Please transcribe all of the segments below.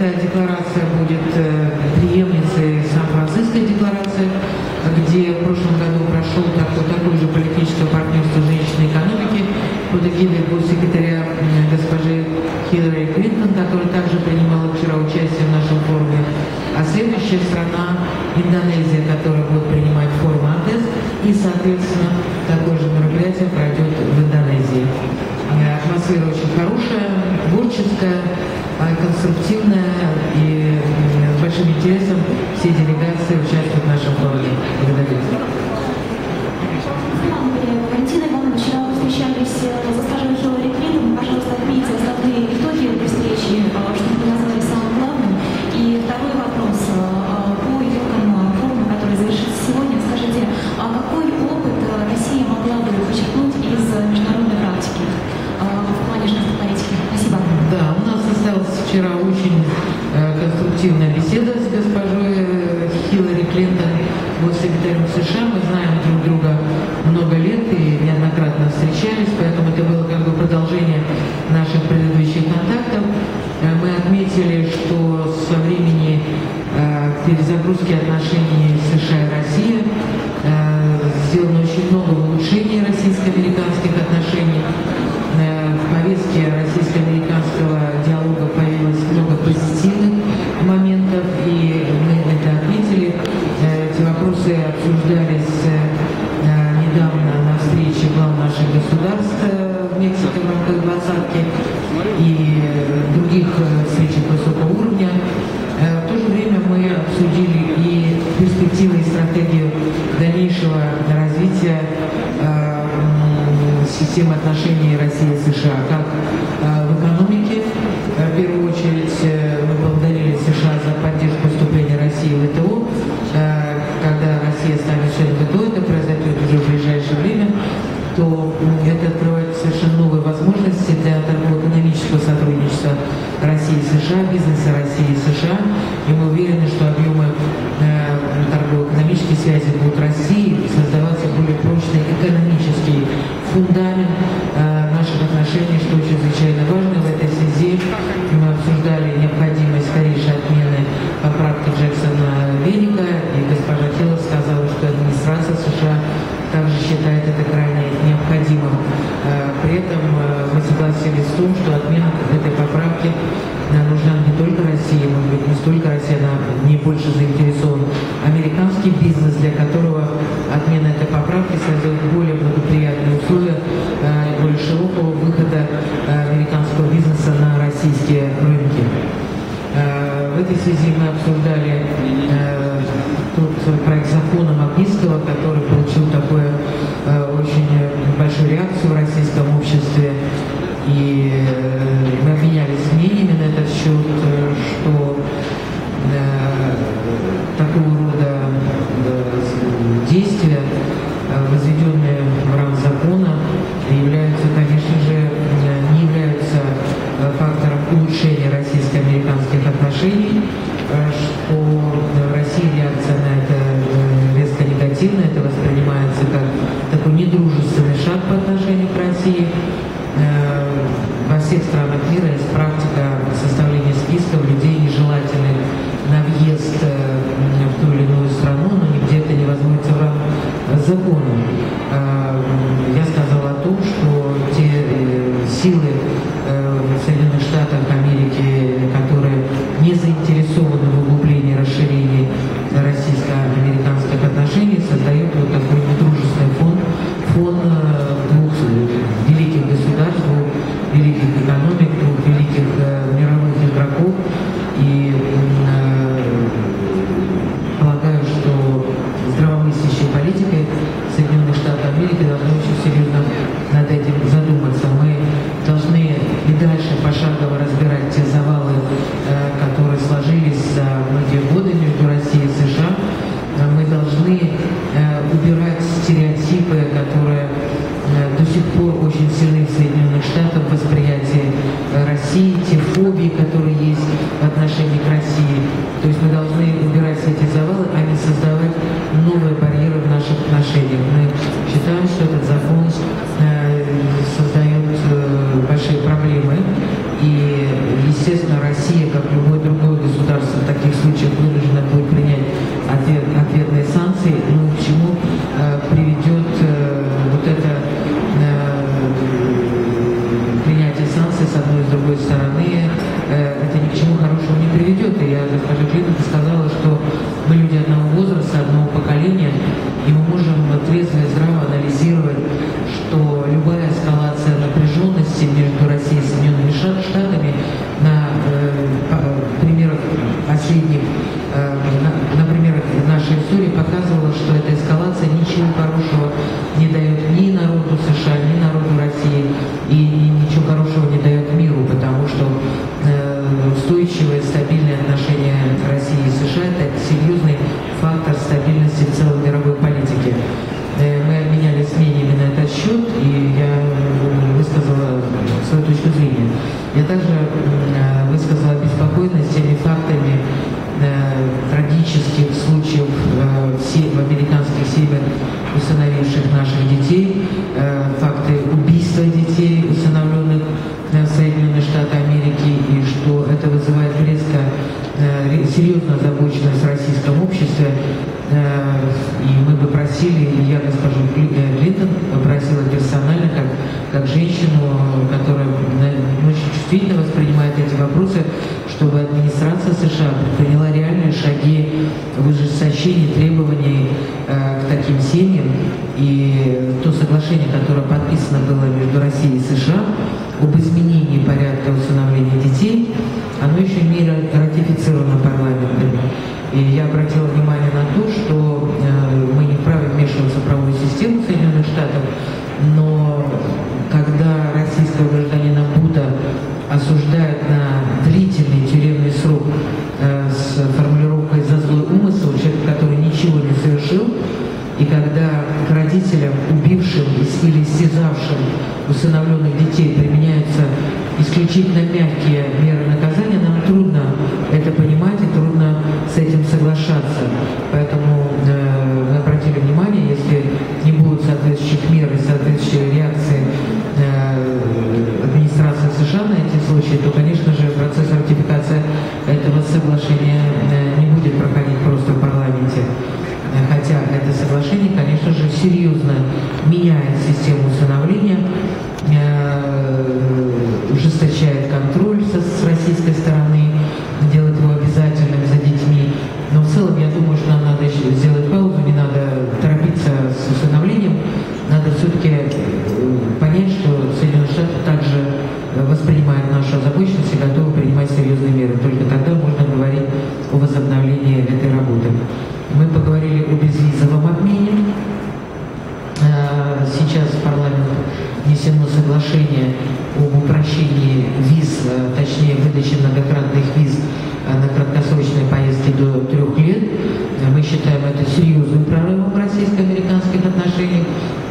эта декларация будет преемницей Сан-Францисской декларации, где в прошлом году прошел такое же политическое партнерство женщины экономики под эгидой госсекретаря госпожи Хиллари Клинтон, которая также принимала вчера участие в нашем форуме. А следующая страна Индонезия, которая будет принимать форум АТЭС, и, соответственно, такое же мероприятие пройдет в Индонезии. Атмосфера очень хорошая, творческая, конструктивная, и с большим интересом все делегации участвуют в нашем форуме. Вчера очень конструктивная беседа с госпожой Хиллари Клинтон, госсекретарем США. Мы знаем друг друга много лет и неоднократно встречались, поэтому это было как бы продолжение наших предыдущих контактов. Мы отметили, что со времени перезагрузки отношений США и России сделано очень много улучшений российско-американских отношений. В повестке российско-американского диалога появилось много позитивных моментов, и мы это отметили. Эти вопросы обсуждались недавно на встрече глав наших государств в Мексике в рамках двадцатки и других встречах высокого уровня. В то же время мы обсудили и перспективы, и стратегию дальнейшего развития системы отношений России и США, как в экономике. В первую очередь мы благодарили США за поддержку вступления России в ВТО. Когда Россия станет членом ВТО, это произойдет уже в ближайшее время, то это открывает совершенно новые возможности для торгово-экономического сотрудничества России и США, бизнеса России и США. И мы уверены, что объемы торгово-экономические связи будут расти и создаваться более прочный экономический фундамент наших отношений, что чрезвычайно важно. В этой связи мы обсуждали необходимость скорейшей отмены поправки Джексона-Веника, и госпожа Хилл сказала, что администрация США также считает это крайне необходимым. При этом мы согласились с тем, что отмена этой поправки нужна не только России, может быть, не столько России, она не больше заинтересована. Американский бизнес, для которого отмена этой поправки создает более благоприятные условия и более широкого выхода американского бизнеса на российские рынки. В этой связи мы обсуждали тот проект закона Магнитского, который получил такую очень большую реакцию в российском обществе. И мы обменялись мнениями на этот счет, что такого рода действия, возведенные в рамках закона, являются, конечно же, не являются фактором улучшения российско-американских отношений, что в России реакция на это резко негативно, это воспринимается как такой недружественный шаг по отношению к России. Во всех странах мира есть практика составления списков людей, нежелательных на въезд в ту или иную страну, но нигде это не возможно в рамках закона. Я сказал о том, что те силы в Соединенных Штатах Америки, которые не заинтересованы в углублении и расширении российско-американских отношений, создают вот такой недружественный фон двух великих государств, великих экономик, двух великих мировых игроков. И полагаю, что здравомыслящей политикой Соединенных Штатов Америки должны очень серьезно над этим задуматься. Мы должны и дальше пошагово разбирать те завалы, которые сложились за многие годы между Россией и США. Мы должны убирать стереотипы, которые до сих пор очень сильны в Соединенных Штатах в восприятии России, те фобии, которые есть в отношении к России. То есть мы должны убирать эти завалы, а не создавать новые барьеры в наших отношениях. Мы считаем, что этот закон создает большие проблемы, и Естественно, Россия, как любое другое государство, в таких случаях вынуждена будет принять ответные санкции. Но к чему приведет вот это принятие санкций с одной и с другой стороны, это ни к чему хорошему не приведет. И я госпожа Клинтон сказала, что мы люди одного возраста, одного поколения, и мы можем трезво и здраво анализировать, что любая эскалация напряженности между Россией и Соединенными Штатами на примерах последних, на примерах нашей истории показывала, что эта эскалация ничего хорошего не дает ни народу США, ни народу России, и ничего хорошего не дает миру, потому что устойчивые, стабильные отношения России и США – это серьезный фактор стабильности целой мировой политики. Мы обменялись мнениями на этот счет, и я высказала свою точку зрения. Я также высказала беспокойность теми фактами трагических случаев американских семьях, усыновивших наших детей, факты убийства детей, усыновленных в Соединенные Штаты Америки, и что это вызывает резко серьезную озабоченность в российском обществе. И мы бы просили, и я госпожу Клинтон попросила персонально, как женщину, которая очень чувствительно воспринимает эти вопросы, чтобы администрация США предприняла реальные шаги в ужесточении требований к таким семьям. И то соглашение, которое подписано было между Россией и США об изменении порядка усыновления детей, оно еще не ратифицировано парламентом. И я обратила внимание на то, что мы не вправе вмешиваться в правовую систему Соединенных Штатов, но когда российского гражданина Буда осуждают на длительный тюремный срок с формулировкой «за злой умысел», человек, который ничего не совершил, и когда к родителям, убившим или истязавшим усыновленных детей, применяются исключительно мягкие меры наказания, нам трудно это понимать и трудно с этим соглашаться. Поэтому мы обратили внимание, если не будут соответствующих мер и соответствующей реакции администрации США на эти случаи, то, конечно же, процесс ратификации этого соглашения не будет проходить просто в парламенте. Хотя это соглашение, конечно же, серьезно меняет систему усыновления, ужесточает контроль с российской стороны, делает его обязательным за детьми. Но в целом, я думаю, что нам надо еще сделать паузу, не надо торопиться с усыновлением. Надо все-таки понять, что Соединенные Штаты также воспринимают нашу озабоченность и готовы принимать серьезные меры. Только тогда можно говорить о возобновлении этой работы. Мы поговорили о безвизовом обмене. Сейчас в парламент внесено соглашение об упрощении виз, точнее выдаче многократных виз на краткосрочные поездки до 3 лет. Мы считаем это серьезным прорывом в российско-американских отношениях,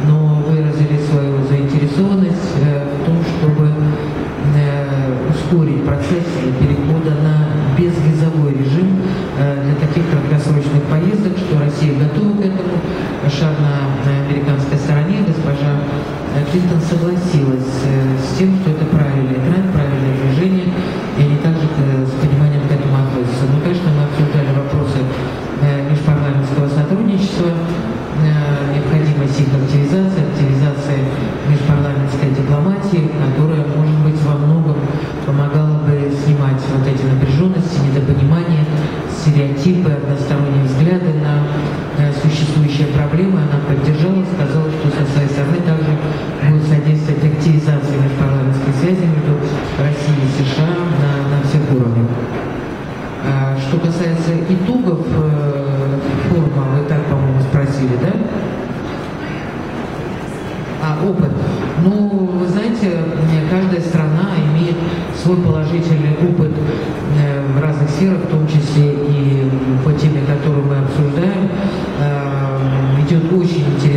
но выразили свою заинтересованность в том, чтобы ускорить процесс перехода на безвизовой режим для таких краткосрочных поездок, что Россия готова к этому. Шаг на американской стороне. Госпожа Клинтон согласилась с тем, что это правильный тренд, правильное движение, и они также с пониманием к этому относятся. Ну, конечно, мы обсуждали вопросы межпарламентского сотрудничества, необходимость их активизации межпарламентской дипломатии, которая, может быть, во многом помогала бы снимать вот эти напряженности, недопонимания, стереотипы, односторонние взгляды на существующие проблемы. Она поддержала, сказала, что со своей стороны также будет содействовать активизации межпарламентской связи между Россией и США на всех уровнях. Что касается итогов форума, вы так, по-моему, спросили, да? Опыт. Ну, вы знаете, каждая страна имеет свой положительный опыт в разных сферах, в том числе и по теме, которую мы обсуждаем. Идет очень интересно.